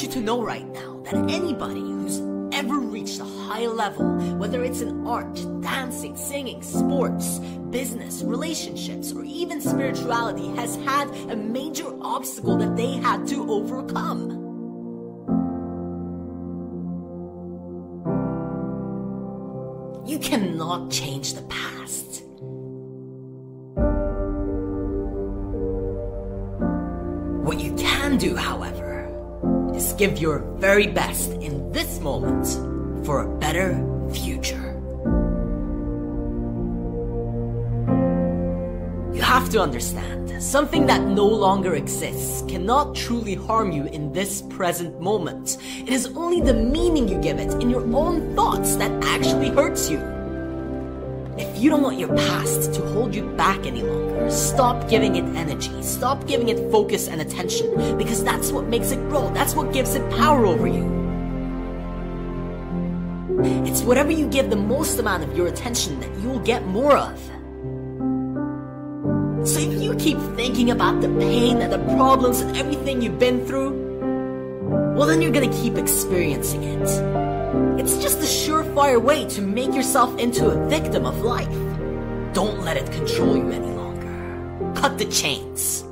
want you to know right now that anybody who's ever reached a high level, whether it's in art, dancing, singing, sports, business, relationships, or even spirituality, has had a major obstacle that they had to overcome. You cannot change the past. What you can do, however, is give your very best in this moment for a better future. You have to understand, something that no longer exists cannot truly harm you in this present moment. It is only the meaning you give it in your own thoughts that actually hurts you. If you don't want your past to hold you back any longer, stop giving it energy, stop giving it focus and attention, because that's what makes it grow, that's what gives it power over you. It's whatever you give the most amount of your attention that you'll get more of. So if you keep thinking about the pain and the problems and everything you've been through, well then you're gonna keep experiencing it. It's just a surefire way to make yourself into a victim of life. Don't let it control you any longer. Cut the chains.